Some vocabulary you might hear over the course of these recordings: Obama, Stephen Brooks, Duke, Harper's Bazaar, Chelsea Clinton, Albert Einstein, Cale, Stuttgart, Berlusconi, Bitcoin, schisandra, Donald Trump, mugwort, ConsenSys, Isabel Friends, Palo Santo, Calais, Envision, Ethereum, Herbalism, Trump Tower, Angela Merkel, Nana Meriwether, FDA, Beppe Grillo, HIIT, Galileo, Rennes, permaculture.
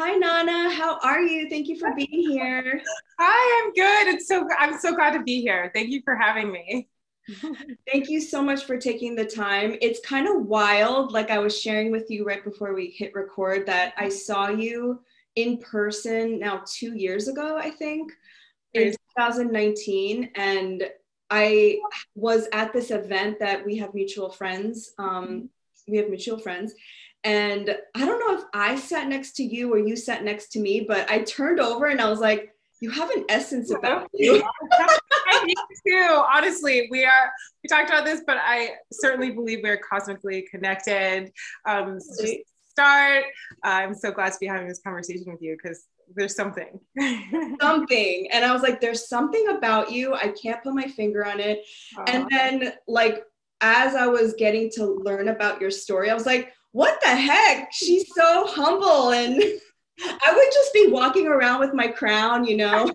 Hi, Nana. How are you? Thank you for being here. Hi, I'm good. I'm so glad to be here. Thank you for having me. Thank you so much for taking the time. It's kind of wild. Like I was sharing with you right before we hit record that I saw you in person now 2 years ago, I think, in 2019. And I was at this event that we have mutual friends. And I don't know if I sat next to you or you sat next to me, but I turned over and I was like, you have an essence about you. I do too. Honestly, we talked about this, but I certainly believe we're cosmically connected. So just start. I'm so glad to be having this conversation with you because there's something. Something. And I was like, there's something about you. I can't put my finger on it. And then like, as I was getting to learn about your story, I was like, what the heck? She's so humble. And I would just be walking around with my crown, you know?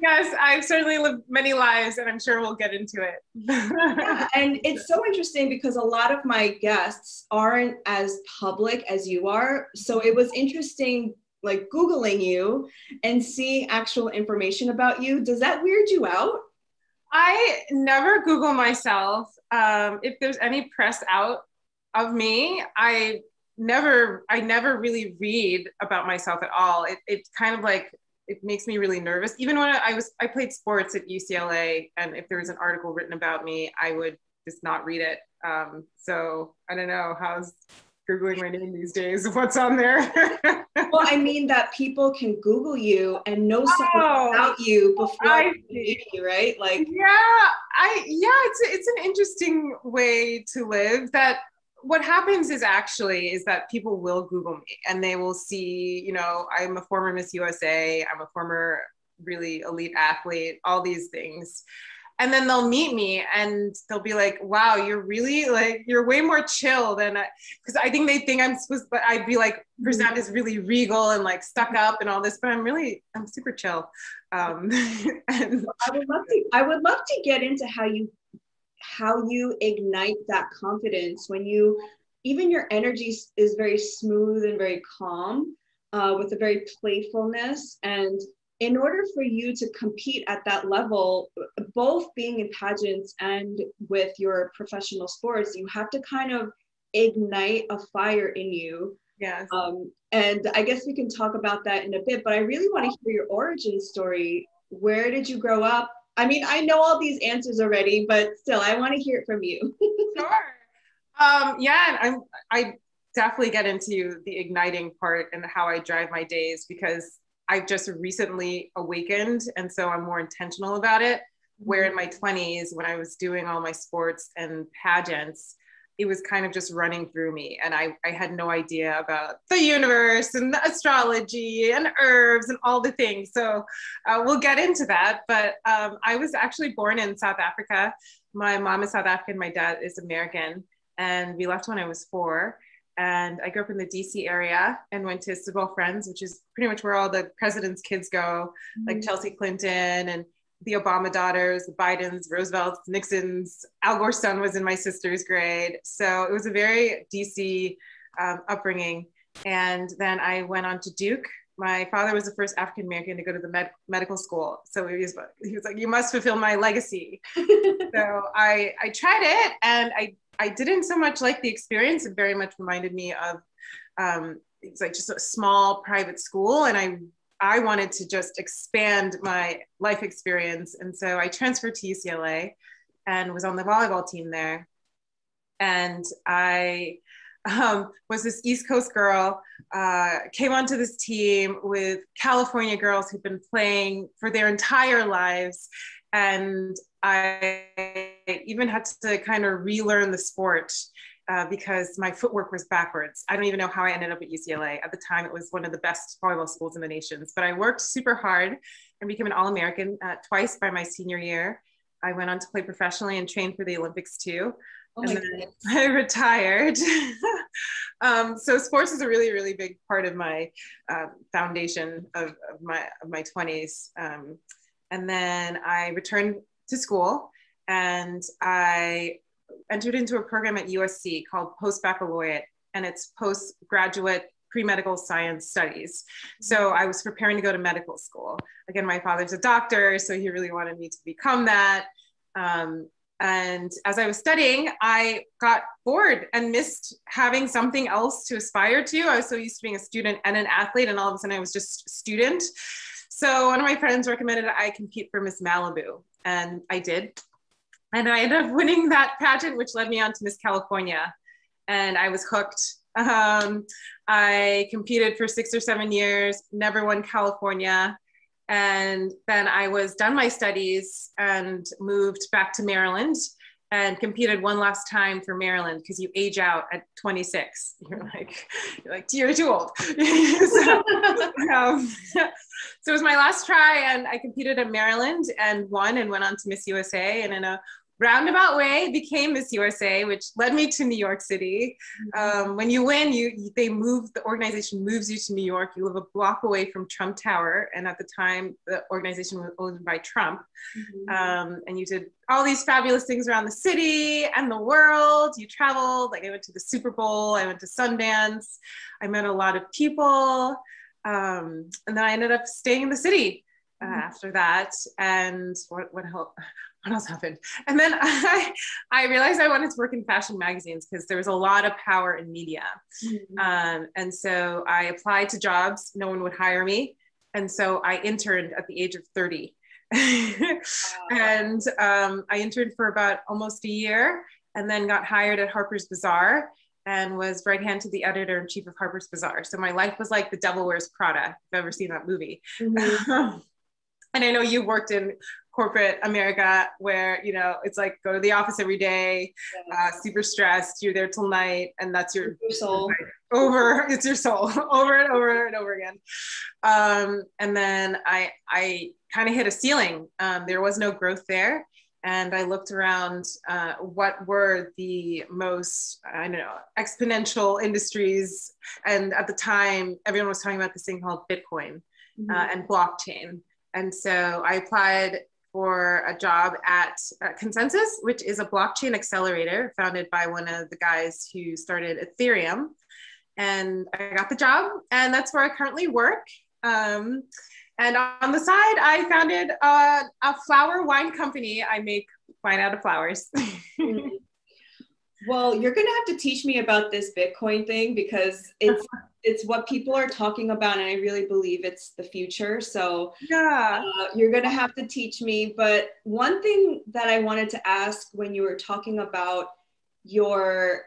Yes, I've certainly lived many lives and I'm sure we'll get into it. Yeah, and it's so interesting because a lot of my guests aren't as public as you are. So it was interesting, like Googling you and seeing actual information about you. Does that weird you out? I never Google myself. If there's any press out of me, I never really read about myself at all. It kind of like, it makes me really nervous. Even when I played sports at UCLA, and if there was an article written about me, I would just not read it. So I don't know, how's Googling my name these days, what's on there? Well, I mean that people can Google you and know something about you before meeting you, right? Like, yeah, it's an interesting way to live. That what happens is actually is that people will Google me and they will see, you know, I'm a former Miss USA, I'm a former really elite athlete, all these things. And then they'll meet me and they'll be like, wow, you're really like, you're way more chill than I, because I think they think I'm supposed to, but I'd be like, present is really regal and like stuck up and all this, but I'm super chill. I would love to get into how you ignite that confidence when you, even your energy is very smooth and very calm with a very playfulness. And in order for you to compete at that level, both being in pageants and with your professional sports, you have to kind of ignite a fire in you. Yes. And I guess we can talk about that in a bit, but I really want to hear your origin story. Where did you grow up? I mean, I know all these answers already, but still, I want to hear it from you. Sure. Yeah, I definitely get into the igniting part and how I drive my days because I've just recently awakened, and so I'm more intentional about it. Where in my 20s, when I was doing all my sports and pageants, it was kind of just running through me, and I had no idea about the universe and the astrology and herbs and all the things. So we'll get into that, but I was actually born in South Africa. My mom is South African, my dad is American, and we left when I was 4. And I grew up in the DC area and went to Isabel Friends, which is pretty much where all the president's kids go, like Chelsea Clinton and the Obama daughters, the Bidens, Roosevelt's, Nixon's. Al Gore's son was in my sister's grade. So it was a very DC upbringing. And then I went on to Duke. My father was the first African-American to go to the medical school. So he was like, you must fulfill my legacy. So I tried it, and I didn't so much like the experience. It very much reminded me of, it's like just a small private school. And I wanted to just expand my life experience. And so I transferred to UCLA and was on the volleyball team there. And I was this East Coast girl, came onto this team with California girls who've been playing for their entire lives. And I even had to kind of relearn the sport because my footwork was backwards. I don't even know how I ended up at UCLA. At the time, it was one of the best volleyball schools in the nation. But I worked super hard and became an All-American twice by my senior year. I went on to play professionally and trained for the Olympics too. Oh, and then I retired. So sports is a really, really big part of my foundation of my 20s. And then I returned to school and I entered into a program at USC called Post Baccalaureate, and it's postgraduate pre-medical science studies. So I was preparing to go to medical school. Again, my father's a doctor, so he really wanted me to become that. And as I was studying, I got bored and missed having something else to aspire to. I was so used to being a student and an athlete, and all of a sudden I was just a student. So one of my friends recommended I compete for Miss Malibu, and I did. And I ended up winning that pageant, which led me on to Miss California. And I was hooked. I competed for 6 or 7 years, never won California. And then I was done my studies and moved back to Maryland and competed one last time for Maryland, because you age out at 26. You're like, you're too old. So it was my last try, and I competed in Maryland and won and went on to Miss USA, and in a roundabout way became Miss USA, which led me to New York City. When you win, the organization moves you to New York. You live a block away from Trump Tower. And at the time, the organization was owned by Trump. And you did all these fabulous things around the city and the world. You traveled, like I went to the Super Bowl, I went to Sundance. I met a lot of people. And then I ended up staying in the city after that. And what else happened? And then I realized I wanted to work in fashion magazines, because there was a lot of power in media. And so I applied to jobs, no one would hire me. And so I interned at the age of 30. And I interned for about almost a year, and then got hired at Harper's Bazaar and was right hand to the editor in chief of Harper's Bazaar. So my life was like The Devil Wears Prada, if I've ever seen that movie. And I know you worked in corporate America, where, you know, it's like go to the office every day, super stressed, you're there till night, and that's your soul. It's your soul over and over and over again. And then I kind of hit a ceiling. There was no growth there. And I looked around what were the most, exponential industries. And at the time, everyone was talking about this thing called Bitcoin and blockchain. And so I applied for a job at ConsenSys, which is a blockchain accelerator founded by one of the guys who started Ethereum. And I got the job, and that's where I currently work. And on the side, I founded a flower wine company. I make wine out of flowers. Well, you're going to have to teach me about this Bitcoin thing, because it's what people are talking about, and I really believe it's the future. So yeah, you're going to have to teach me. But one thing that I wanted to ask, when you were talking about your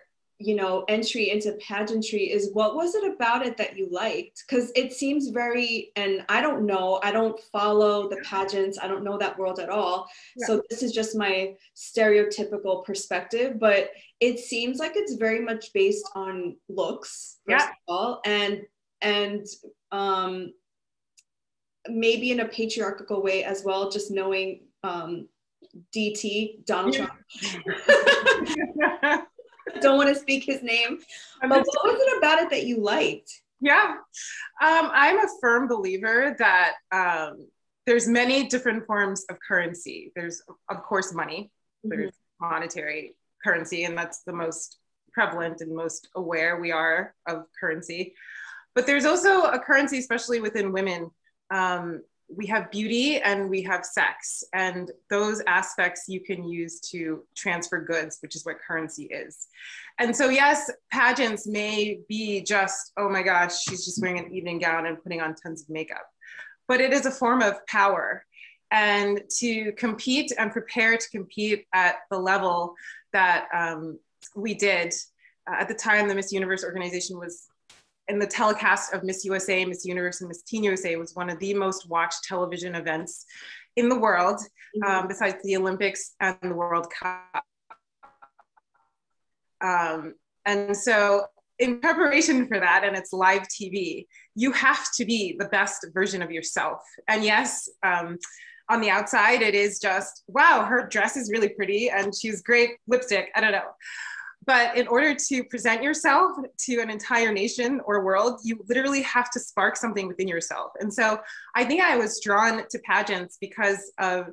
entry into pageantry, is what was it about it that you liked? Because it seems very, and I don't know, I don't follow the pageants, I don't know that world at all. Yeah. So this is just my stereotypical perspective, but it seems like it's very much based on looks, first of all, and maybe in a patriarchal way as well, just knowing DT, Donald Trump. Don't want to speak his name. But what was it about it that you liked? Yeah, I'm a firm believer that there's many different forms of currency. There's, of course, money. There's monetary currency, and that's the most prevalent and most aware we are of currency. But there's also a currency, especially within women. We have beauty and we have sex, and those aspects you can use to transfer goods, which is what currency is. And so yes, pageants may be just, oh my gosh, she's just wearing an evening gown and putting on tons of makeup, but it is a form of power. And to compete and prepare to compete at the level that we did, at the time the Miss Universe organization was, and the telecast of Miss USA, Miss Universe, and Miss Teen USA was one of the most watched television events in the world, besides the Olympics and the World Cup. And so in preparation for that, and it's live TV, you have to be the best version of yourself. And yes, on the outside, it is just, wow, her dress is really pretty and she's great lipstick, I don't know. But in order to present yourself to an entire nation or world, you literally have to spark something within yourself. And so I think I was drawn to pageants because of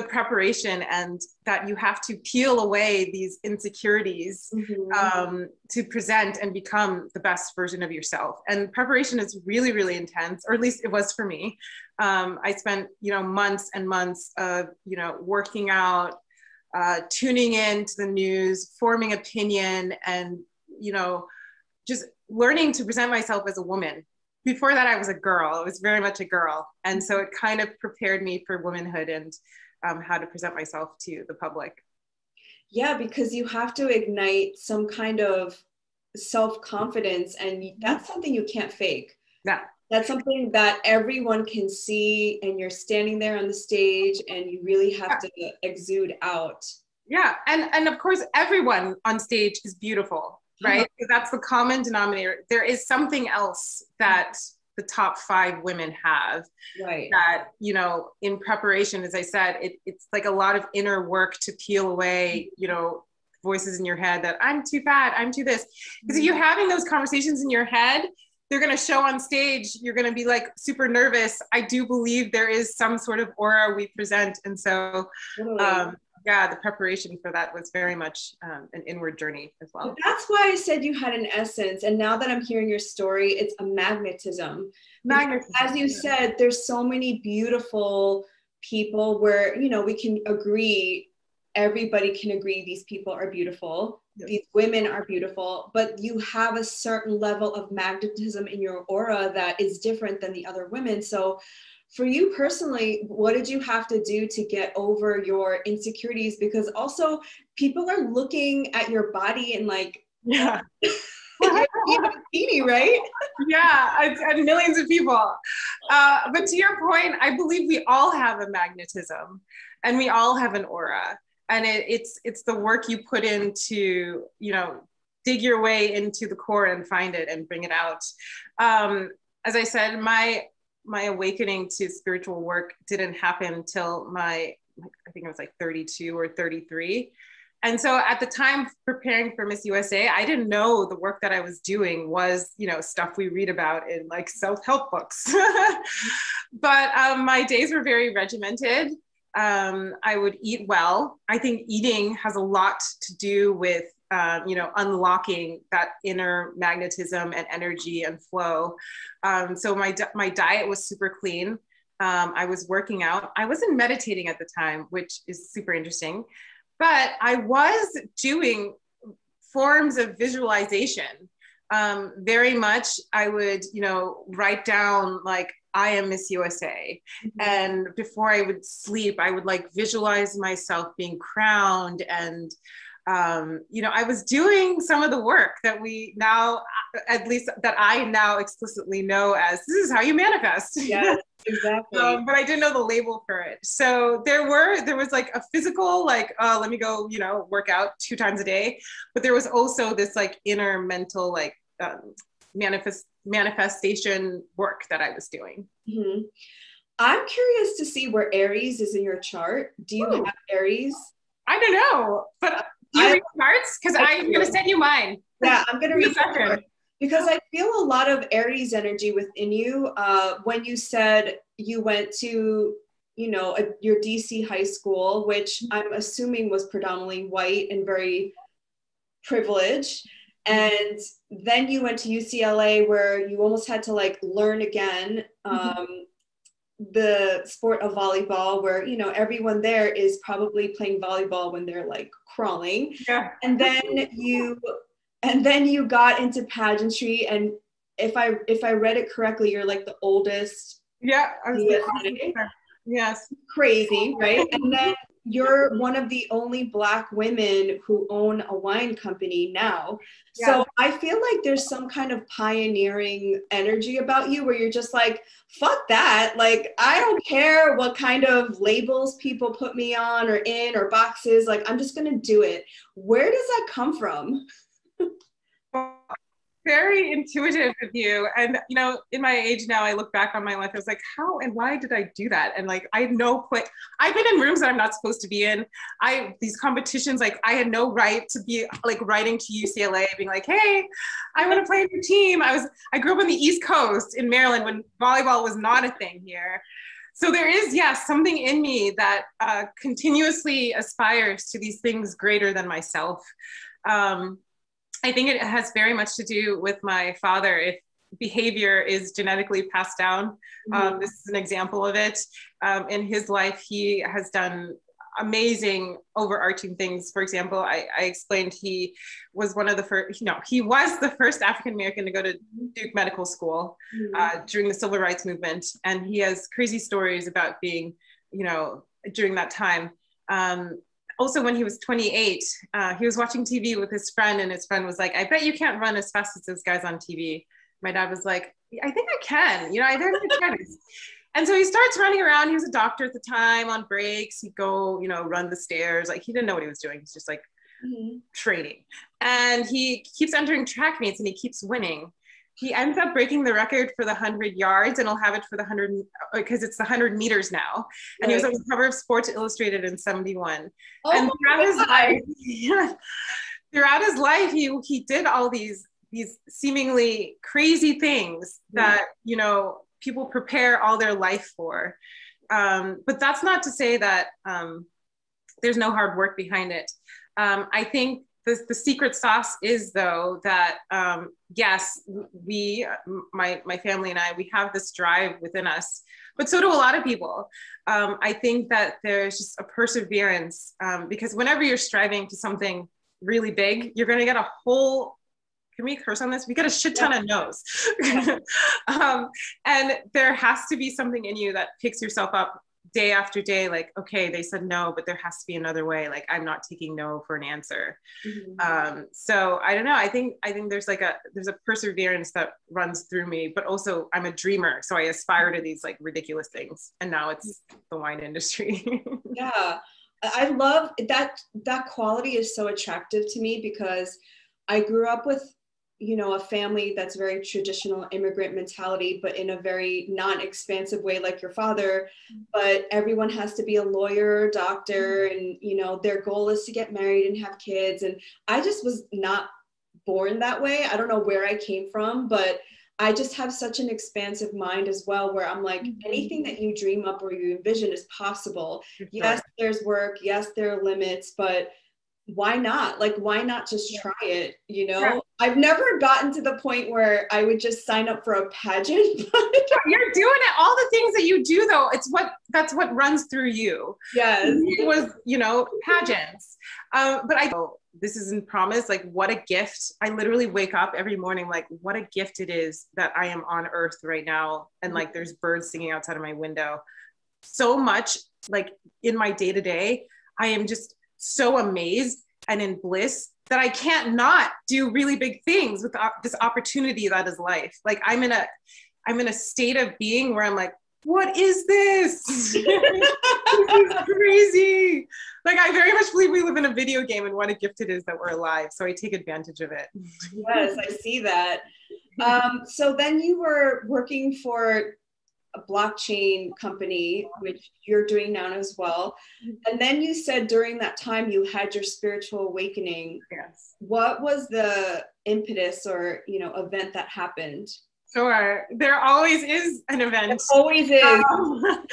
the preparation, and that you have to peel away these insecurities to present and become the best version of yourself. And preparation is really, really intense, or at least it was for me. I spent, months and months of, working out, tuning into the news, forming opinion, and, just learning to present myself as a woman. Before that, I was a girl. I was very much a girl. And so it kind of prepared me for womanhood and how to present myself to the public. Yeah, because you have to ignite some kind of self-confidence, and that's something you can't fake. Yeah. That's something that everyone can see, and you're standing there on the stage and you really have to exude out. Yeah, and of course, everyone on stage is beautiful, right? So that's the common denominator. There is something else that the top 5 women have, right? That, in preparation, as I said, it's like a lot of inner work to peel away, voices in your head that I'm too fat, I'm too this. Because if you're having those conversations in your head, they're going to show on stage, you're going to be like super nervous. I do believe there is some sort of aura we present. And so, yeah, the preparation for that was very much an inward journey as well. That's why I said you had an essence. And now that I'm hearing your story, it's a magnetism. As you said, there's so many beautiful people where, we can agree, everybody can agree these people are beautiful. These women are beautiful, but you have a certain level of magnetism in your aura that is different than the other women. So for you personally, what did you have to do to get over your insecurities? Because also people are looking at your body and like, you're in a bikini, right? Yeah, and millions of people. But to your point, I believe we all have a magnetism and we all have an aura. And it's the work you put in to, dig your way into the core and find it and bring it out. As I said, my awakening to spiritual work didn't happen till I think I was like 32 or 33. And so at the time preparing for Miss USA, I didn't know the work that I was doing was, stuff we read about in like self-help books. But my days were very regimented. I would eat well. I think eating has a lot to do with, unlocking that inner magnetism and energy and flow. So my diet was super clean. I was working out. I wasn't meditating at the time, which is super interesting, but I was doing forms of visualization. Very much I would, write down like, I am Miss USA. And before I would sleep, I would like visualize myself being crowned. And, I was doing some of the work that we now, at least that I now explicitly know as, this is how you manifest. Yeah, exactly. But I didn't know the label for it. So there was like a physical, like, let me go, work out 2 times a day. But there was also this like inner mental, like, manifestation work that I was doing. I'm curious to see where Aries is in your chart. Do you have Aries? I don't know, but do you read charts? Because I'm going to send you mine. Yeah, I'm going to read mine. Because I feel a lot of Aries energy within you. When you said you went to, your DC high school, which I'm assuming was predominantly white and very privileged. And then you went to UCLA where you almost had to like learn again, the sport of volleyball where, everyone there is probably playing volleyball when they're like crawling. Yeah. And then you got into pageantry. And if I read it correctly, you're like the oldest. Yeah. I was yes. Crazy. Right. And then you're one of the only Black women who own a wine company now. Yeah. So I feel like there's some kind of pioneering energy about you where you're just like, fuck that. Like, I don't care what kind of labels people put me on or in or boxes. Like, I'm just going to do it. Where does that come from? Very intuitive of you. And, in my age now, I look back on my life, I was like, how and why did I do that? And like, I had no place. I've been in rooms that I'm not supposed to be in. These competitions, like I had no right to be like writing to UCLA being like, hey, I want to play for your team. I grew up on the East Coast in Maryland when volleyball was not a thing here. So there is, yes, something in me that continuously aspires to these things greater than myself. I think it has very much to do with my father. If behavior is genetically passed down, this is an example of it. In his life, he has done amazing overarching things. For example, I explained he was one of the first, he was the first African-American to go to Duke Medical School during the Civil Rights Movement. And he has crazy stories about being, during that time. Also, when he was 28, he was watching TV with his friend, and his friend was like, I bet you can't run as fast as those guys on TV. My dad was like, I think I can, I think I can. And so he starts running around. He was a doctor at the time. On breaks, he'd go, run the stairs. Like, he didn't know what he was doing. He's just like training. And he keeps entering track meets and he keeps winning. He ends up breaking the record for the 100 yards and he'll have it for the 100, because it's the 100 meters now. And he was on the cover of Sports Illustrated in 71. Oh, and throughout his life, he did all these seemingly crazy things that, people prepare all their life for. But that's not to say that there's no hard work behind it. I think the secret sauce is, though, that yes, my family and I, we have this drive within us, but so do a lot of people. I think that there's just a perseverance, because whenever you're striving to something really big, you're gonna get a whole, can we curse on this? We got a shit ton of no's. And there has to be something in you that picks yourself up day after day. Like, okay, they said no, but there has to be another way. Like, I'm not taking no for an answer. So I don't know. I think there's like there's a perseverance that runs through me, but also I'm a dreamer. So I aspire to these like ridiculous things. And now it's the wine industry. Yeah. I love that. That quality is so attractive to me because I grew up with a family that's very traditional immigrant mentality, but in a very non-expansive way, like your father, but everyone has to be a lawyer, doctor, and, their goal is to get married and have kids. And I just was not born that way. I don't know where I came from, but I just have such an expansive mind as well, where I'm like, anything that you dream up or you envision is possible. Yes, there's work. Yes, there are limits, but why not? Like, why not just try it? Right. I've never gotten to the point where I would just sign up for a pageant. You're doing it. All the things that you do, though, that's what runs through you. Yes. It was, pageants. But this isn't promised. Like, what a gift. I literally wake up every morning, like, what a gift it is that I am on earth right now. And like, there's birds singing outside of my window. So much, like, in my day-to-day, I am just so amazed and in bliss that I can't not do really big things with this opportunity that is life. Like, I'm in a state of being where I'm like, what is this? This is crazy. Like, I very much believe we live in a video game and what a gift it is that we're alive. So I take advantage of it. Yes, I see that. So then you were working for a blockchain company, which you're doing now as well. And then you said during that time you had your spiritual awakening. Yes. What was the impetus or, event that happened? Sure. There always is an event. It always is.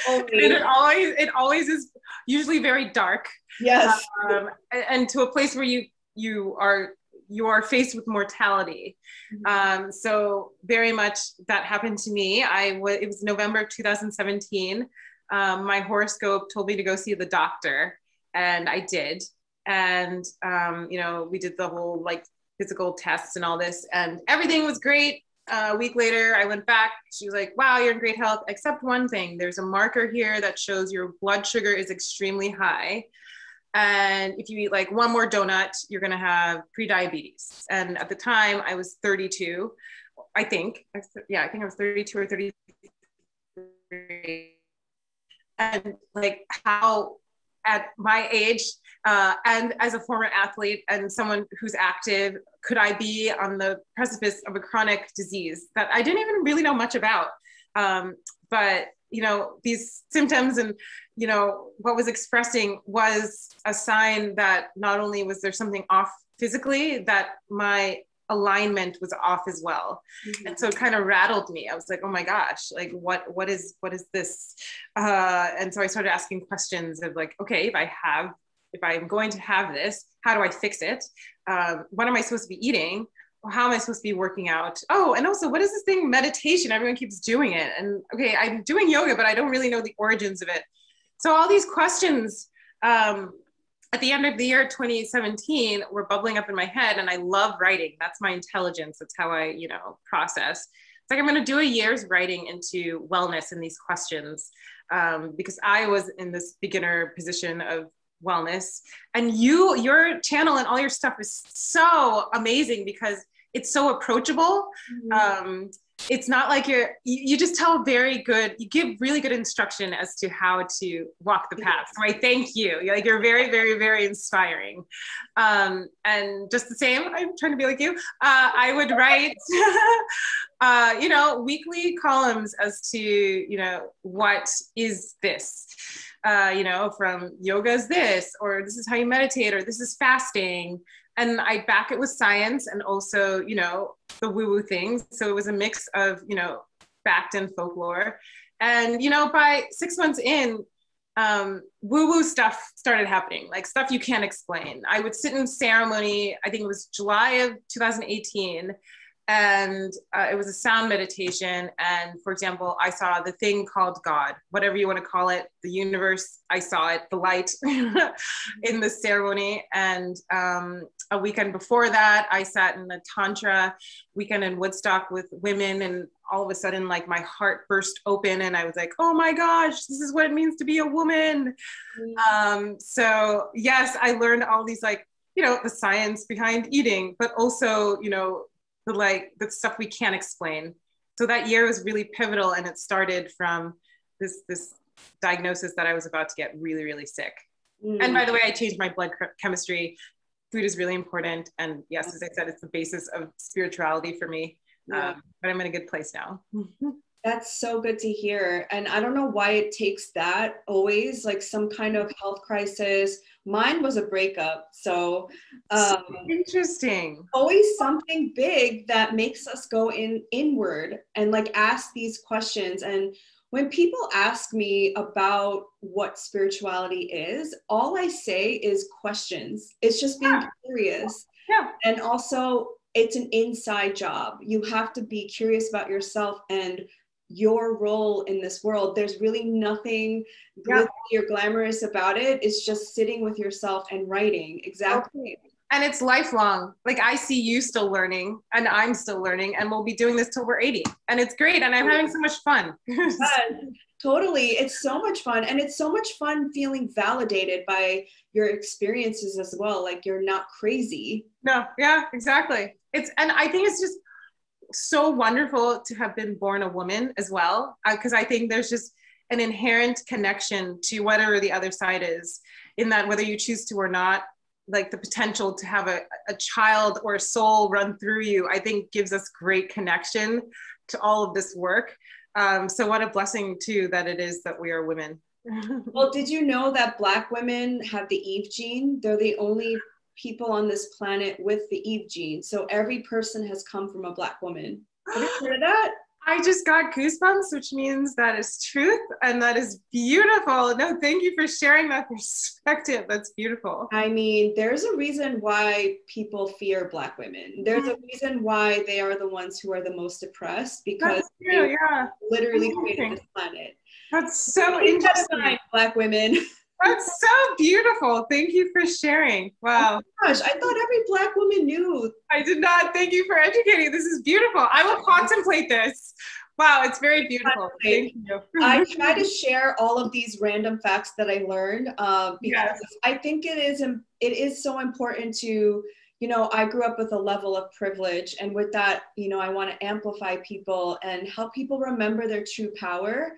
It always is usually very dark. Yes. And to a place where you are faced with mortality. So very much that happened to me. It was November of 2017. My horoscope told me to go see the doctor, and I did. And we did the whole like physical tests and all this, and everything was great. A week later, I went back. She was like, wow, you're in great health, except one thing. There's a marker here that shows your blood sugar is extremely high. And if you eat like one more donut, you're going to have prediabetes. And at the time I was 32, I think. Yeah, I think I was 32 or 33. And like how at my age and as a former athlete and someone who's active, could I be on the precipice of a chronic disease that I didn't even really know much about? But these symptoms and, what was expressing was a sign that not only was there something off physically, that my alignment was off as well. Mm-hmm. And so it kind of rattled me. I was like, oh my gosh, like what is this? And so I started asking questions of like, okay, if I'm going to have this, how do I fix it? What am I supposed to be eating? How am I supposed to be working out? Oh, and also what is this thing, meditation? Everyone keeps doing it. And okay, I'm doing yoga, but I don't really know the origins of it. So all these questions, at the end of the year 2017 were bubbling up in my head, and I love writing. That's my intelligence. That's how I, process. It's like, I'm going to do a year's writing into wellness and these questions, because I was in this beginner position of wellness, and your channel and all your stuff is so amazing because it's so approachable. Mm-hmm. It's not like you just tell you give really good instruction as to how to walk the path. So I thank you. You're very, very, very inspiring. And just the same, I'm trying to be like you. I would write, weekly columns as to, what is this? From yoga is this, or this is how you meditate, or this is fasting. And I back it with science and also, the woo-woo things. So it was a mix of, fact and folklore. And, by 6 months in, woo-woo stuff started happening, like stuff you can't explain. I would sit in ceremony, I think it was July of 2018, and it was a sound meditation. And for example, I saw the thing called God, whatever you want to call it, the universe. I saw it, the light in the ceremony. And a weekend before that, I sat in a Tantra weekend in Woodstock with women. And all of a sudden, like my heart burst open and I was like, oh my gosh, this is what it means to be a woman. Mm-hmm. So yes, I learned all these, the science behind eating, but also, the stuff we can't explain. So that year was really pivotal, and it started from this diagnosis that I was about to get really, really sick. Mm. And by the way, I changed my blood chemistry. Food is really important, and yes, as I said, it's the basis of spirituality for me. Yeah. But I'm in a good place now. That's so good to hear. And I don't know why it takes that always, like some kind of health crisis. Mine was a breakup. So interesting. Always something big that makes us go inward and ask these questions. And when people ask me about what spirituality is, all I say is questions. It's just being curious. Yeah. And also it's an inside job. You have to be curious about yourself and your role in this world. There's really nothing glitzy or glamorous about it. It's just sitting with yourself and writing. Exactly. And it's lifelong. I see you still learning, and I'm still learning, and we'll be doing this till we're 80. And it's great. And I'm having so much fun. Totally. It's so much fun. And it's so much fun feeling validated by your experiences as well. You're not crazy. No. Yeah, exactly. And I think it's just so wonderful to have been born a woman as well. Because I think there's just an inherent connection to whatever the other side is, in that whether you choose to or not, the potential to have a child or a soul run through you, I think gives us great connection to all of this work. So what a blessing too, that it is that we are women. Well, did you know that Black women have the Eve gene? They're the only people on this planet with the Eve gene. So every person has come from a Black woman. Have you heard of that? I just got goosebumps, which means that is truth, and that is beautiful. No, thank you for sharing that perspective. That's beautiful. I mean, there's a reason why people fear Black women. There's a reason why they are the ones who are the most oppressed, because they literally created this planet. That's so interesting. Black women. That's so beautiful. Thank you for sharing. Wow. Oh gosh, I thought every Black woman knew. I did not. Thank you for educating. This is beautiful. I will contemplate this. Wow, it's very beautiful. Thank you. I try to share all of these random facts that I learned because I think it is so important to, I grew up with a level of privilege, and with that, I want to amplify people and help people remember their true power.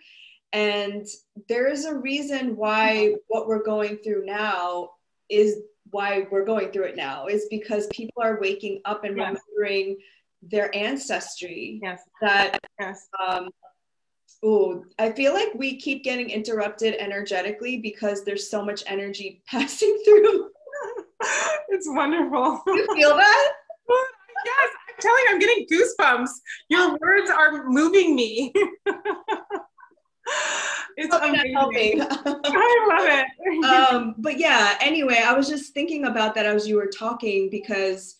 And there is a reason why what we're going through now is why we're going through it now, is because people are waking up and remembering their ancestry. Yes. I feel like we keep getting interrupted energetically because there's so much energy passing through. It's wonderful. You feel that? Yes, telling you, I'm getting goosebumps. Your words are moving me. It's amazing. Helping. I love it. But yeah, anyway, I was just thinking about that as you were talking, because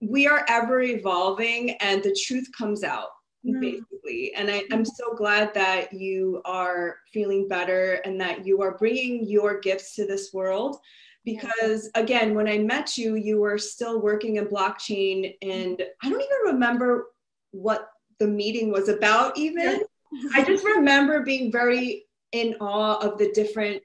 we are ever evolving and the truth comes out, basically. And I'm so glad that you are feeling better and that you are bringing your gifts to this world. Because again, when I met you, you were still working in blockchain, and I don't even remember what the meeting was about even. I just remember being very in awe of the different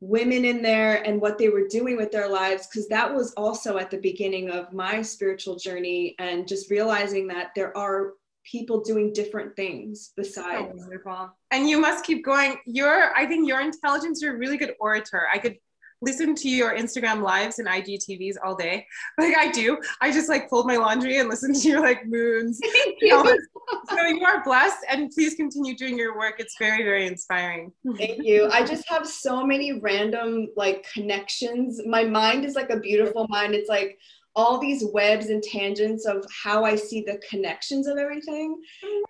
women in there and what they were doing with their lives, because that was also at the beginning of my spiritual journey, and just realizing that there are people doing different things besides. Wonderful. And you must keep going. I think your intelligence, you're a really good orator. I could listen to your Instagram lives and IGTVs all day. Like I do. I just like fold my laundry and listen to your like moons. So you are blessed, and please continue doing your work. It's very, very inspiring. Thank you. I just have so many random like connections. My mind is like a beautiful mind. It's like all these webs and tangents of how I see the connections of everything.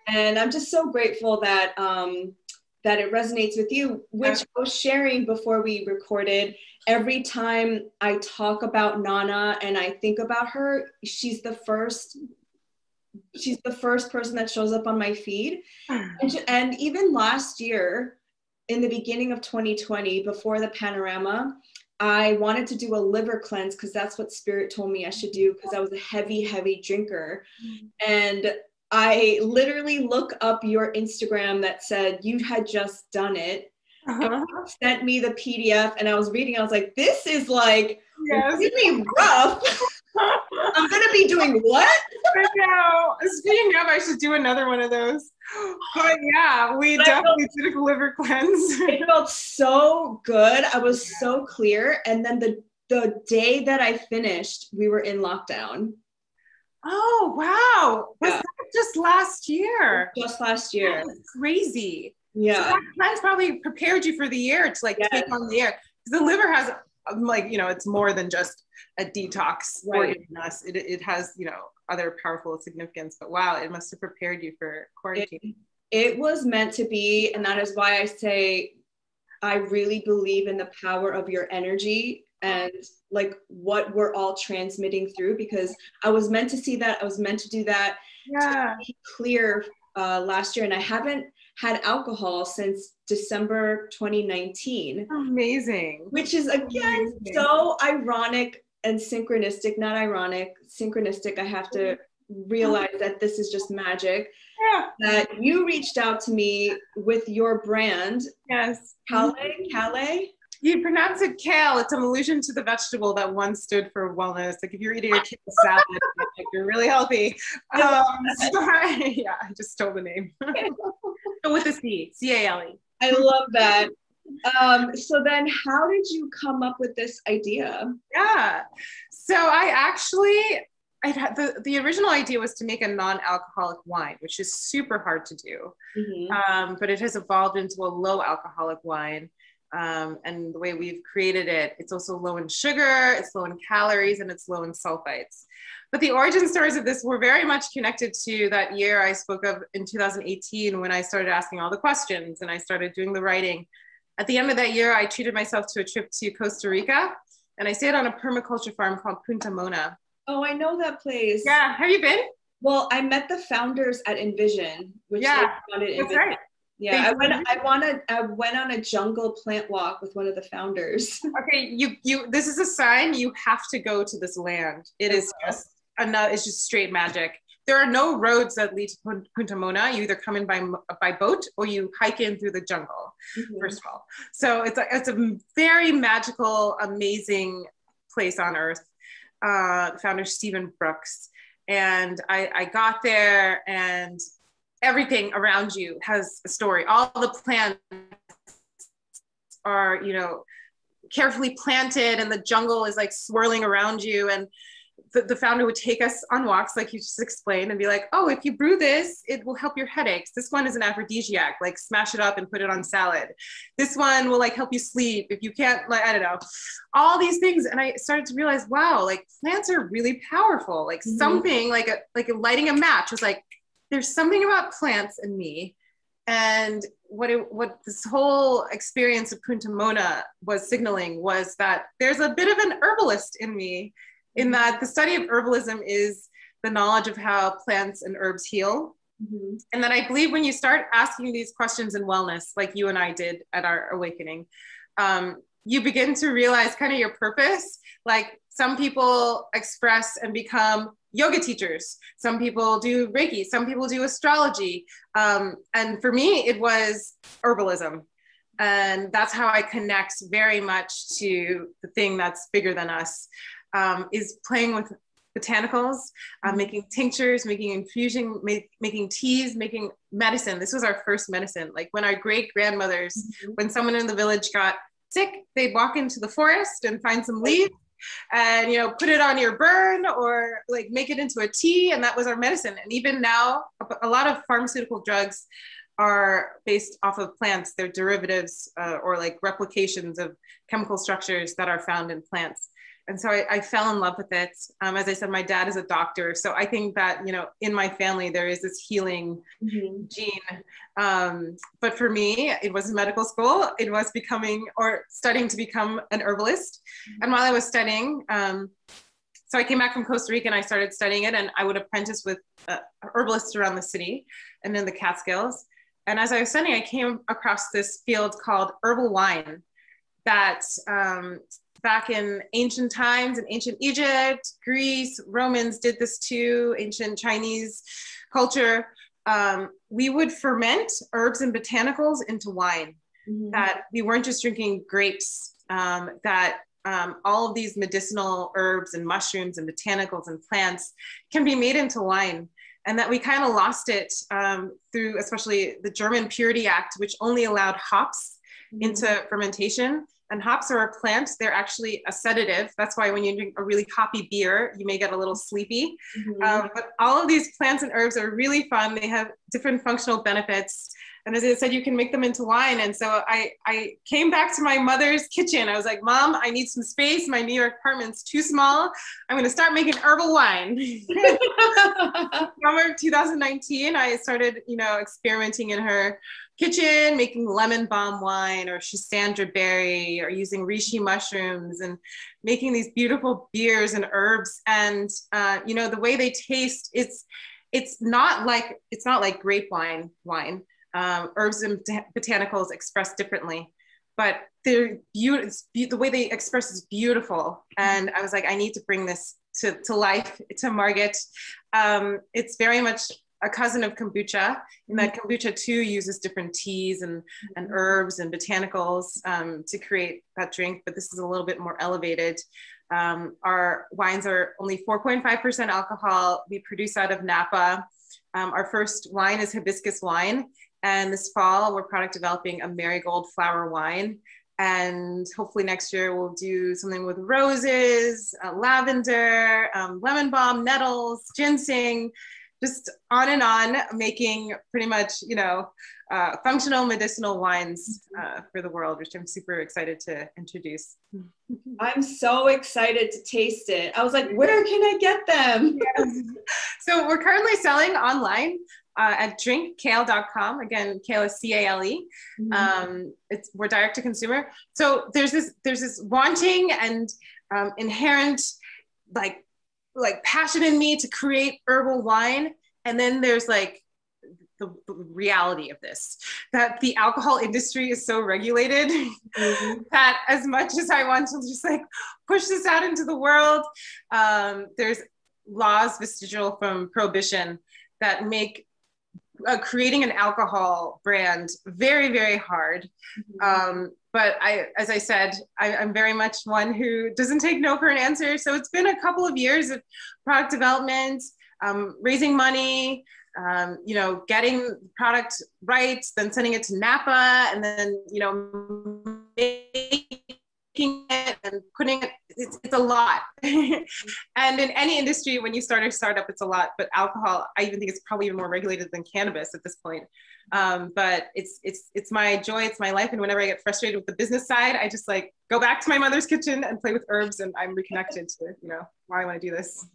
And I'm just so grateful that, that it resonates with you, which I was sharing before we recorded. Every time I talk about Nana and I think about her, she's the first person that shows up on my feed. And even last year, in the beginning of 2020, before the panorama, I wanted to do a liver cleanse because that's what spirit told me I should do, because I was a heavy, heavy drinker. And I literally look up your Instagram that said you had just done it. And you sent me the PDF, and I was reading. I was like, this is like really rough. I'm gonna be doing what? I know. Speaking of, I should do another one of those. But yeah, we definitely did a liver cleanse. It felt so good. I was so clear. And then the day that I finished, we were in lockdown. Oh wow. Was that just last year? Just last year. That's crazy. Yeah. So that cleanse probably prepared you for the year to like take on the air. Because the liver has like, you know, it's more than just a detox organ in us. It has, you know, other powerful significance. But wow, it must have prepared you for quarantine. It was meant to be, and that is why I say I really believe in the power of your energy and like what we're all transmitting through, because I was meant to see that. I was meant to do that. Yeah. To be clear last year, and I haven't had alcohol since December 2019. Amazing. Which is again so ironic and synchronistic. Not ironic, synchronistic. I have to realize that this is just magic. Yeah. That you reached out to me with your brand. Yes. Calais. You pronounce it kale. It's an allusion to the vegetable that once stood for wellness. Like if you're eating a kale salad, like you're really healthy. I just stole the name. So with a C, C-A-L-E. I love that. So then how did you come up with this idea? Yeah. So I actually, the original idea was to make a non-alcoholic wine, which is super hard to do. But it has evolved into a low alcoholic wine. And the way we've created it, it's also low in sugar, it's low in calories, and it's low in sulfites. But the origin stories of this were very much connected to that year I spoke of in 2018, when I started asking all the questions and I started doing the writing. At the end of that year, I treated myself to a trip to Costa Rica, and I stayed on a permaculture farm called Punta Mona. Oh, I know that place. Yeah, have you been? Well, I met the founders at Envision, which founded Envision. That's right. Yeah, I went on a jungle plant walk with one of the founders. Okay, this is a sign. You have to go to this land. It is just another, it's just straight magic. There are no roads that lead to Punta Mona. You either come in by boat or you hike in through the jungle, first of all. So it's a very magical, amazing place on earth. Founder Stephen Brooks. And I got there, and everything around you has a story. All the plants are, you know, carefully planted, and the jungle is like swirling around you. And the founder would take us on walks, like you just explained, and be like, oh, if you brew this, it will help your headaches. This one is an aphrodisiac, like smash it up and put it on salad. This one will like help you sleep if you can't, like, I don't know, all these things. And I started to realize, wow, like plants are really powerful. Like something like lighting a match was like, there's something about plants in me. And what this whole experience of Punta Mona was signaling was that there's a bit of an herbalist in me, in that the study of herbalism is the knowledge of how plants and herbs heal. Mm-hmm. And then I believe when you start asking these questions in wellness, like you and I did at our awakening, you begin to realize kind of your purpose. Like some people express and become yoga teachers. Some people do Reiki, some people do astrology. And for me, it was herbalism. And that's how I connect very much to the thing that's bigger than us, is playing with botanicals, making tinctures, making infusion, making teas, making medicine. This was our first medicine. Like when our great grandmothers, when someone in the village got sick, they'd walk into the forest and find some leaves and, you know, put it on your burn or like make it into a tea. And that was our medicine. And even now, a lot of pharmaceutical drugs are based off of plants. They're derivatives or like replications of chemical structures that are found in plants. And so I fell in love with it. As I said, my dad is a doctor. So I think that, you know, in my family, there is this healing gene. But for me, it was medical school. It was becoming or studying to become an herbalist. And while I was studying, so I came back from Costa Rica and I started studying it. And I would apprentice with herbalists around the city and in the Catskills. And as I was studying, I came across this field called herbal wine that, back in ancient times, in ancient Egypt, Greece, Romans did this too, ancient Chinese culture. We would ferment herbs and botanicals into wine, that we weren't just drinking grapes, all of these medicinal herbs and mushrooms and botanicals and plants can be made into wine. And that we kind of lost it through especially the German Purity Act, which only allowed hops into fermentation. And hops are a plant, they're actually a sedative. That's why when you drink a really hoppy beer, you may get a little sleepy. But all of these plants and herbs are really fun. They have different functional benefits. And as I said, you can make them into wine. And so I came back to my mother's kitchen. I was like, Mom, I need some space. My New York apartment's too small. I'm gonna start making herbal wine. Summer of 2019, I started, you know, experimenting in her kitchen, making lemon balm wine or schisandra berry or using reishi mushrooms and making these beautiful beers and herbs. And, you know, the way they taste, it's not like grape wine. Herbs and botanicals expressed differently, but they're the way they express is beautiful. And I was like, I need to bring this to life, to market. It's very much a cousin of kombucha, in that kombucha too uses different teas and herbs and botanicals to create that drink, but this is a little bit more elevated. Our wines are only 4.5% alcohol. We produce out of Napa. Our first wine is hibiscus wine. And this fall, we're product developing a marigold flower wine. And hopefully next year we'll do something with roses, lavender, lemon balm, nettles, ginseng, just on and on, making pretty much, you know, functional medicinal wines for the world, which I'm super excited to introduce. I'm so excited to taste it. I was like, where can I get them? Yes. So we're currently selling online at drinkcale.com. Again, kale is C-A-L-E. We're direct to consumer. So there's this wanting and inherent like passion in me to create herbal wine. And then there's like the reality of this, that the alcohol industry is so regulated that as much as I want to just like push this out into the world, there's laws vestigial from prohibition that make creating an alcohol brand very, very hard. But as I said, I'm very much one who doesn't take no for an answer. So it's been a couple of years of product development, raising money, you know, getting product right, then sending it to Napa, and then, you know, making it and putting it, it's a lot. And in any industry, when you start a startup, it's a lot, but alcohol, I even think it's probably even more regulated than cannabis at this point. But it's my joy, it's my life. And whenever I get frustrated with the business side, I just like go back to my mother's kitchen and play with herbs, and I'm reconnected to, you know, why I want to do this.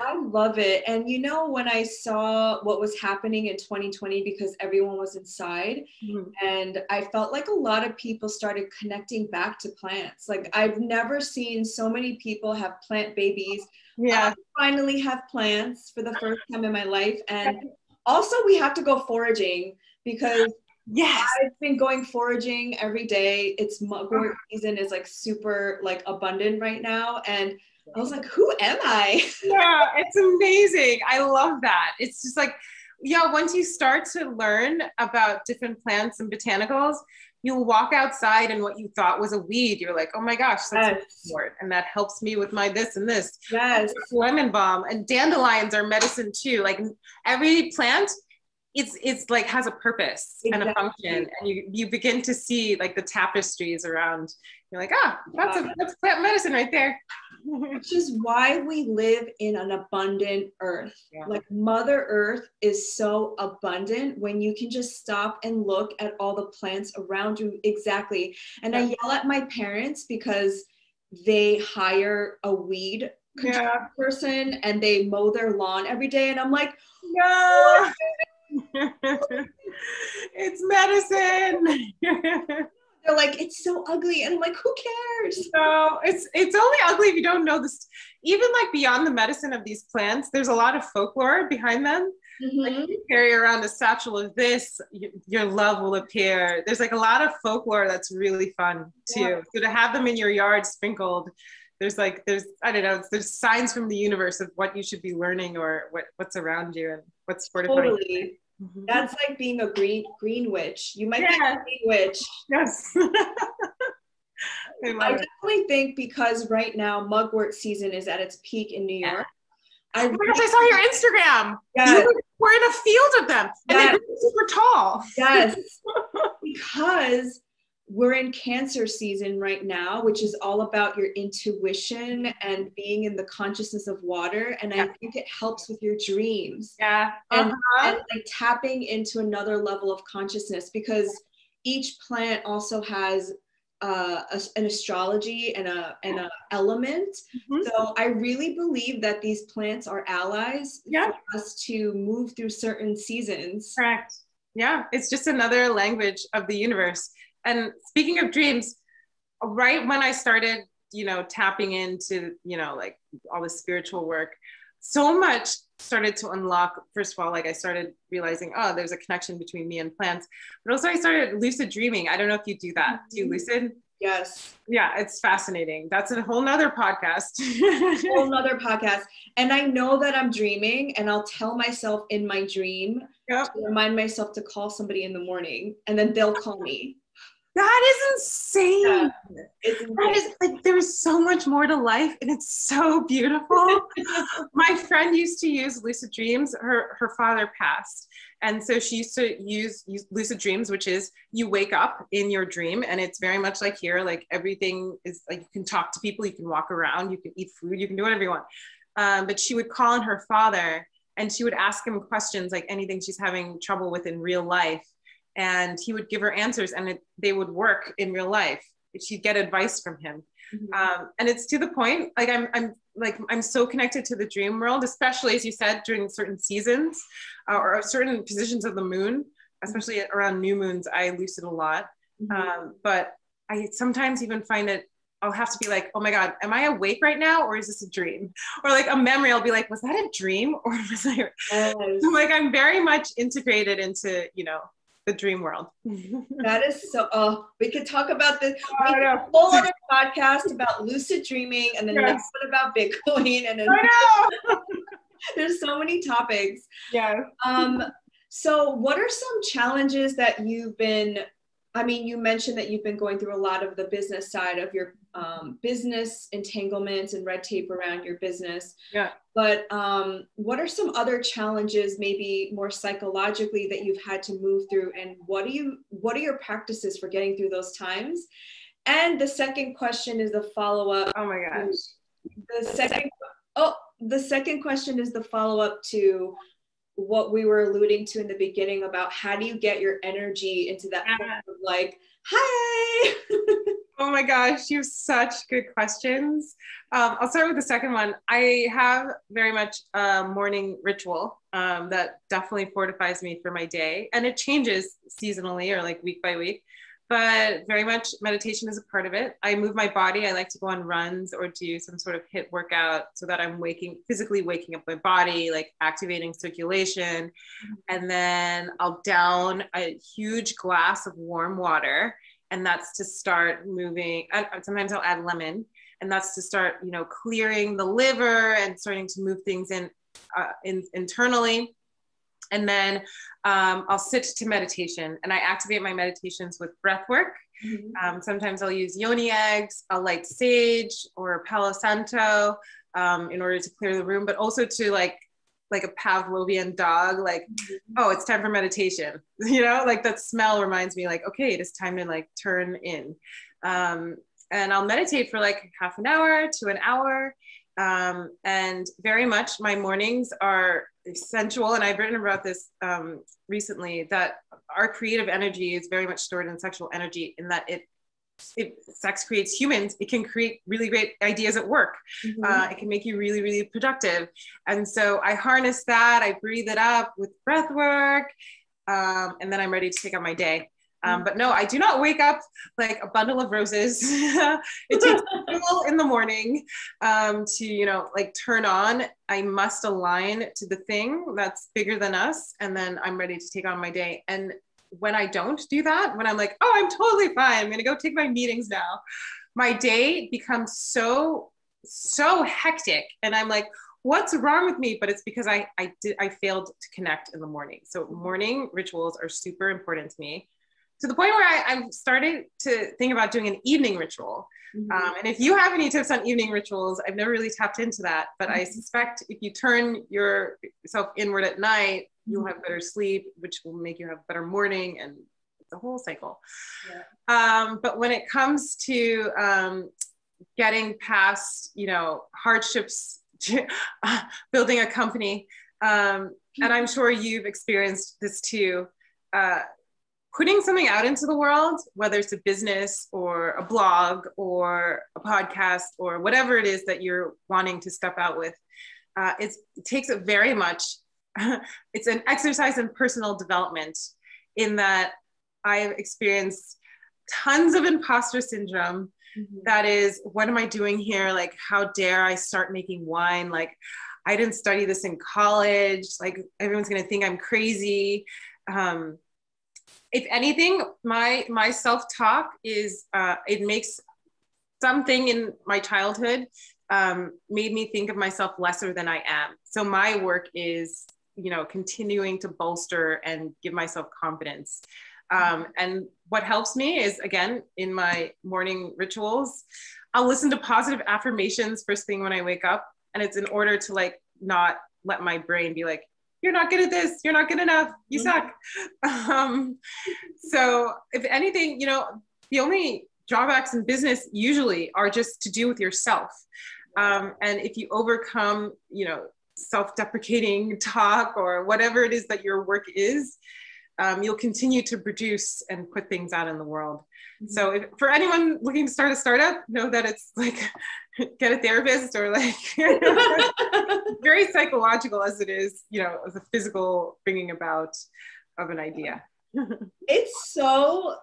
I love it. And you know, when I saw what was happening in 2020, because everyone was inside, mm-hmm. and I felt like a lot of people started connecting back to plants. Like I've never seen so many people have plant babies. Yeah. I finally have plants for the first time in my life. And also we have to go foraging, because yes, I've been going foraging every day. It's mugwort season is like super like abundant right now. And I was like, who am I? Yeah, it's amazing. I love that. It's just like, yeah, once you start to learn about different plants and botanicals, you'll walk outside and what you thought was a weed, you're like, oh my gosh, that's yes. And that helps me with my this and this. Yes. Lemon balm and dandelions are medicine too. Like every plant, it's like has a purpose exactly. and a function, and you begin to see like the tapestries around. You're like, ah, oh, that's plant medicine right there. Which is why we live in an abundant earth. Yeah. Like Mother Earth is so abundant when you can just stop and look at all the plants around you. Exactly. And yeah. I yell at my parents because they hire a weed yeah. person and they mow their lawn every day, and I'm like, no. It's medicine. They're like, it's so ugly, and I'm like, who cares? No, it's only ugly if you don't know this. Even like beyond the medicine of these plants, there's a lot of folklore behind them. Mm-hmm. Like if you carry around a satchel of this, your love will appear. There's like a lot of folklore that's really fun too. Yeah. So to have them in your yard sprinkled, there's I don't know, there's signs from the universe of what you should be learning or what's around you and what's fortifying. Totally. Mm-hmm. That's like being a green witch. You might yeah. be a green witch. Yes. I definitely think because right now mugwort season is at its peak in New York. Yeah. I saw your Instagram. Yes. You were in a field of them, and yes. they were super tall. Yes. Because we're in Cancer season right now, which is all about your intuition and being in the consciousness of water. And yeah. I think it helps with your dreams. Yeah. And like tapping into another level of consciousness, because each plant also has an astrology and a element. Mm-hmm. So I really believe that these plants are allies yeah. for us to move through certain seasons. Correct. Yeah. It's just another language of the universe. And speaking of dreams, right when I started, you know, tapping into, you know, like all the spiritual work, so much started to unlock. First of all, like I started realizing, oh, there's a connection between me and plants, but also I started lucid dreaming. I don't know if you do that. Do you lucid? Yes. Yeah, it's fascinating. That's a whole nother podcast. Whole nother podcast. And I know that I'm dreaming, and I'll tell myself in my dream yep. to remind myself to call somebody in the morning, and then they'll call me. That is insane. Yeah, it's insane. That is like, there is so much more to life, and it's so beautiful. My friend used to use lucid dreams. Her father passed, and so she used to use lucid dreams, which is you wake up in your dream, and it's very much like here, like everything is like you can talk to people, you can walk around, you can eat food, you can do whatever you want. But she would call on her father, and she would ask him questions like anything she's having trouble with in real life. And he would give her answers, and they would work in real life. She'd get advice from him. Mm-hmm. And it's to the point, like I'm so connected to the dream world, especially as you said, during certain seasons or certain positions of the moon, especially mm-hmm. around new moons, I lucid a lot. Mm-hmm. But I sometimes even find it, I'll have to be like, oh my God, am I awake right now? Or is this a dream? Or like a memory, I'll be like, was that a dream? Or was I, yes. So like, I'm very much integrated into, you know, the dream world. That is so, oh, we could talk about this. We could have a whole other podcast about lucid dreaming, and then yes. the next one about Bitcoin. And then I know. There's so many topics. Yeah. So what are some challenges that you've been, I mean, you mentioned that you've been going through a lot of the business side of your business entanglements and red tape around your business. Yeah. But what are some other challenges, maybe more psychologically, that you've had to move through? And what are your practices for getting through those times? And the second question is the follow-up. Oh my gosh. The second question is the follow-up to what we were alluding to in the beginning about how do you get your energy into that point of like, hi. Oh my gosh, you have such good questions. I'll start with the second one. I have very much a morning ritual that definitely fortifies me for my day. And it changes seasonally or like week by week, but very much meditation is a part of it. I move my body. I like to go on runs or do some sort of HIIT workout so that I'm physically waking up my body, like activating circulation. And then I'll down a huge glass of warm water. And that's to start moving. Sometimes I'll add lemon, and that's to start, you know, clearing the liver and starting to move things internally. And then I'll sit to meditation, and I activate my meditations with breath work. Mm-hmm. Sometimes I'll use yoni eggs, I'll light sage or Palo Santo in order to clear the room, but also to like a Pavlovian dog, like, oh, it's time for meditation. You know, like that smell reminds me like, okay, it is time to like turn in. And I'll meditate for like half an hour to an hour. And very much my mornings are sensual. And I've written about this recently, that our creative energy is very much stored in sexual energy, in that sex creates humans. It can create really great ideas at work. Mm-hmm. It can make you really, really productive. And so I harness that, I breathe it up with breath work, and then I'm ready to take on my day. But no, I do not wake up like a bundle of roses. It takes a little in the morning to, you know, like turn on. I must align to the thing that's bigger than us, and then I'm ready to take on my day. And when I don't do that, when I'm like, oh, I'm totally fine, I'm going to go take my meetings now, my day becomes so hectic. And I'm like, what's wrong with me? But it's because I failed to connect in the morning. So morning rituals are super important to me, to the point where I've started to think about doing an evening ritual. Mm-hmm. And if you have any tips on evening rituals, I've never really tapped into that, but mm-hmm. I suspect if you turn yourself inward at night, you'll have better sleep, which will make you have better morning, and it's a whole cycle. Yeah. But when it comes to getting past, you know, hardships, building a company, and I'm sure you've experienced this too, putting something out into the world, whether it's a business or a blog or a podcast or whatever it is that you're wanting to step out with, it takes a very much. It's an exercise in personal development, in that I've experienced tons of imposter syndrome. Mm-hmm. That is, what am I doing here? Like, how dare I start making wine? Like, I didn't study this in college. Like, everyone's going to think I'm crazy. If anything, my self-talk is, it makes something in my childhood made me think of myself lesser than I am. So my work is, you know, continuing to bolster and give myself confidence. And what helps me is, again, in my morning rituals, I'll listen to positive affirmations first thing when I wake up. And it's in order to like, not let my brain be like, you're not good at this, you're not good enough, you suck. So if anything, you know, the only drawbacks in business usually are just to do with yourself. And if you overcome, you know, self-deprecating talk or whatever it is that your work is, you'll continue to produce and put things out in the world. Mm-hmm. So if, for anyone looking to start a startup, know that it's like, get a therapist or like, very psychological as it is, you know, the physical bringing about of an idea. It's so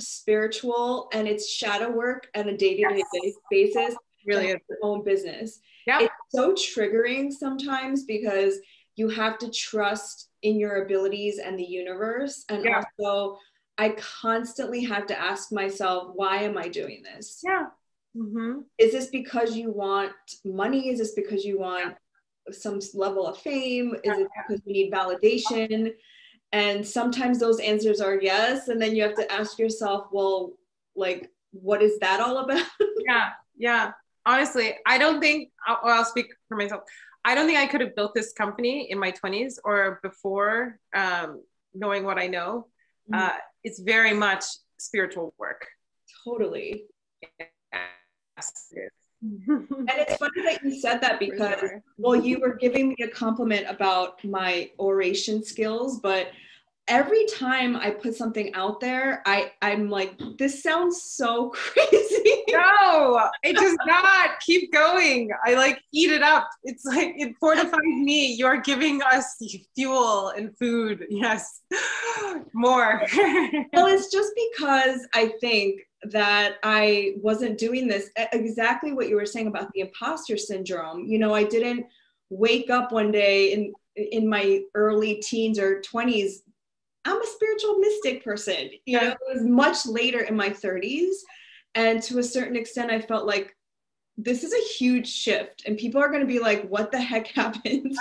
spiritual, and it's shadow work and a day-to-day basis. Really, it's your own business. Yeah. It's so triggering sometimes because you have to trust in your abilities and the universe. And also I constantly have to ask myself, why am I doing this? Yeah. Mm-hmm. Is this because you want money? Is this because you want some level of fame? Is it because you need validation? And sometimes those answers are yes. And then you have to ask yourself, well, like, what is that all about? Yeah. Yeah. Honestly, I don't think, I'll speak for myself. I don't think I could have built this company in my 20s or before, knowing what I know. Mm-hmm. It's very much spiritual work. totally. Yes. And it's funny that you said that because, well, you were giving me a compliment about my oration skills, but every time I put something out there, I'm like, this sounds so crazy. No, it does not. Keep going. I like eat it up. It's like, it fortifies me. You're giving us fuel and food. Yes, more. Well, it's just because I think that I wasn't doing this exactly what you were saying about the imposter syndrome. You know, I didn't wake up one day in my early teens or 20s. I'm a spiritual mystic person. You know, it was much later in my 30s. And to a certain extent, I felt like this is a huge shift and people are going to be like, what the heck happened?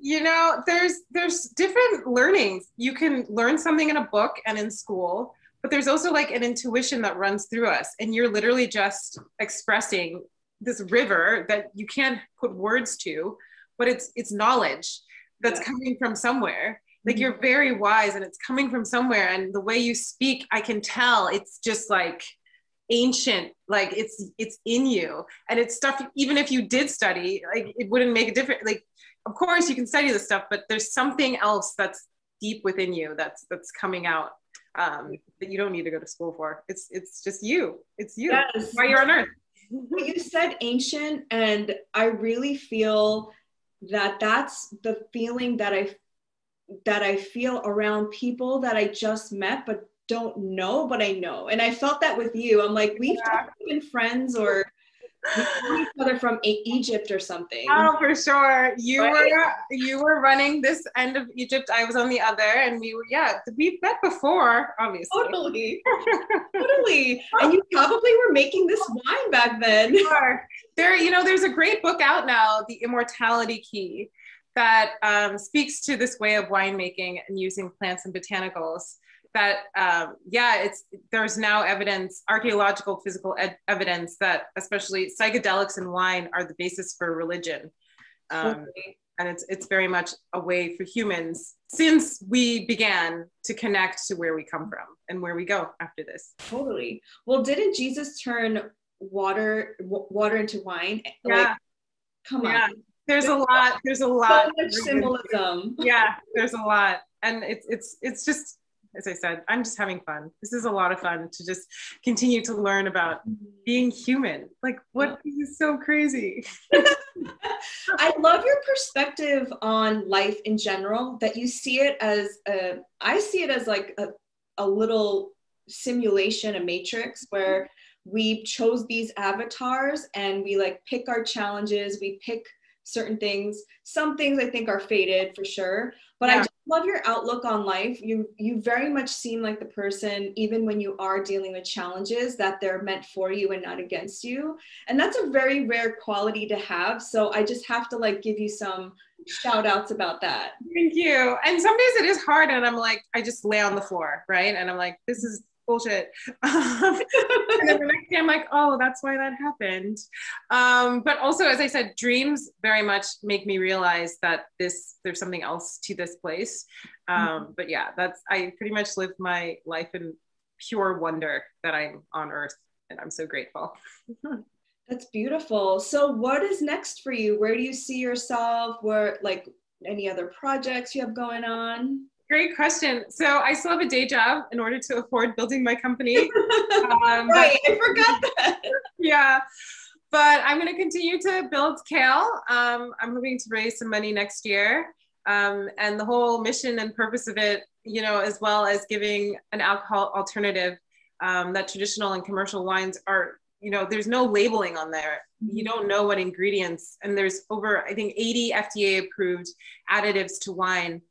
You know, there's different learnings. You can learn something in a book and in school, but there's also like an intuition that runs through us. And you're literally just expressing this river that you can't put words to, but it's knowledge that's coming from somewhere. Like you're very wise and it's coming from somewhere. And the way you speak, I can tell it's just like ancient, like it's in you. And it's stuff, even if you did study, like it wouldn't make a difference. Like, of course you can study this stuff, but there's something else that's deep within you that's coming out that you don't need to go to school for. It's just you, it's you. Yes. Why you're on earth. You said ancient, and I really feel that that's the feeling that I feel around people that I just met, but don't know, but I know. And I felt that with you. I'm like, we've been friends or each other from Egypt or something. Oh, for sure. You were running this end of Egypt. I was on the other, and we were, we've met before, obviously. Totally. Totally. And you probably were making this wine back then. Sure. There's a great book out now, The Immortality Key, that speaks to this way of winemaking and using plants and botanicals. That, there's now evidence, archaeological, physical evidence that especially psychedelics and wine are the basis for religion. And it's very much a way for humans, since we began, to connect to where we come from and where we go after this. Totally. Well, didn't Jesus turn water into wine? Yeah. Like, come on. Yeah. There's a lot. So much symbolism. Yeah, there's a lot. And it's just, as I said, I'm just having fun. This is a lot of fun to just continue to learn about being human. Like, what is so crazy? I love your perspective on life in general, that you see it as I see it as like a little simulation, a matrix where we chose these avatars and we like pick our challenges, we pick certain things. Some things I think are fated for sure, but I just love your outlook on life. You very much seem like the person, even when you are dealing with challenges, that they're meant for you and not against you. And that's a very rare quality to have. So I just have to like give you some shout outs about that. Thank you. And some days it is hard and I'm like, I just lay on the floor, right? And I'm like, this is bullshit. And then the next day I'm like, oh, that's why that happened. But also, as I said, dreams very much make me realize that there's something else to this place. But yeah, I pretty much live my life in pure wonder that I'm on earth, and I'm so grateful. That's beautiful. So what is next for you? Where do you see yourself? Where, like, any other projects you have going on? Great question. So I still have a day job in order to afford building my company. Right, I forgot that. Yeah, but I'm going to continue to build kale. I'm hoping to raise some money next year. And the whole mission and purpose of it, as well as giving an alcohol alternative, that traditional and commercial wines are, there's no labeling on there. You don't know what ingredients, and there's over, I think, 80 FDA approved additives to wine.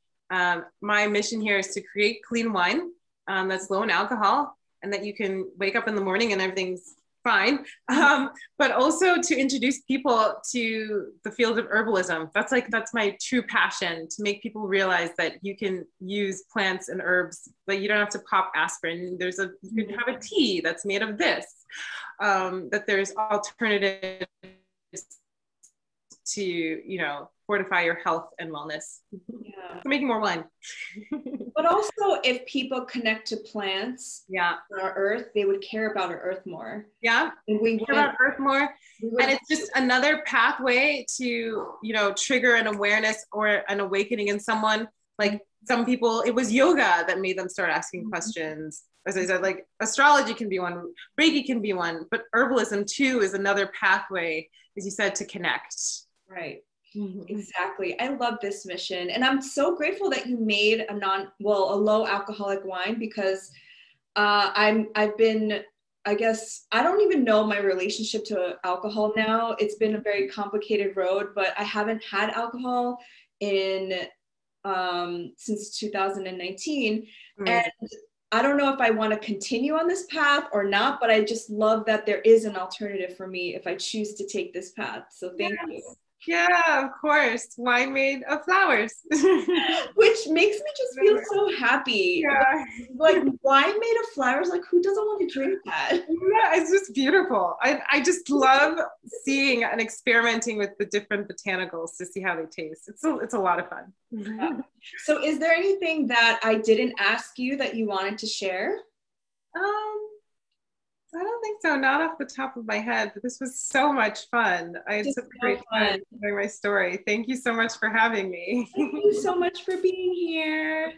My mission here is to create clean wine that's low in alcohol, and that you can wake up in the morning and everything's fine. But also to introduce people to the field of herbalism. That's my true passion, to make people realize that you can use plants and herbs, but you don't have to pop aspirin. You can have a tea that's made of this, that there's alternatives to, fortify your health and wellness. Yeah. So making more wine. But also if people connect to plants, yeah, our earth, they would care about our earth more. Yeah, and we care about earth more. And it's just another pathway to, you know, trigger an awareness or an awakening in someone. Like some people, it was yoga that made them start asking questions. As I said, like astrology can be one, Reiki can be one, but herbalism too is another pathway, as you said, to connect. Right. Mm-hmm. Exactly. I love this mission. And I'm so grateful that you made a a low alcoholic wine, because I've been, I guess, I don't even know my relationship to alcohol now. It's been a very complicated road, but I haven't had alcohol in, since 2019. Mm-hmm. And I don't know if I want to continue on this path or not, but I just love that there is an alternative for me if I choose to take this path. So thank you. Yeah, of course. Wine made of flowers. Which makes me just feel so happy. Yeah. Like wine made of flowers, like who doesn't want to drink that? Yeah, it's just beautiful. I just love seeing and experimenting with the different botanicals to see how they taste. It's a lot of fun. Yeah. So is there anything that I didn't ask you that you wanted to share? I don't think so, not off the top of my head, but this was so much fun. I had such a great time sharing my story. Thank you so much for having me. Thank you so much for being here.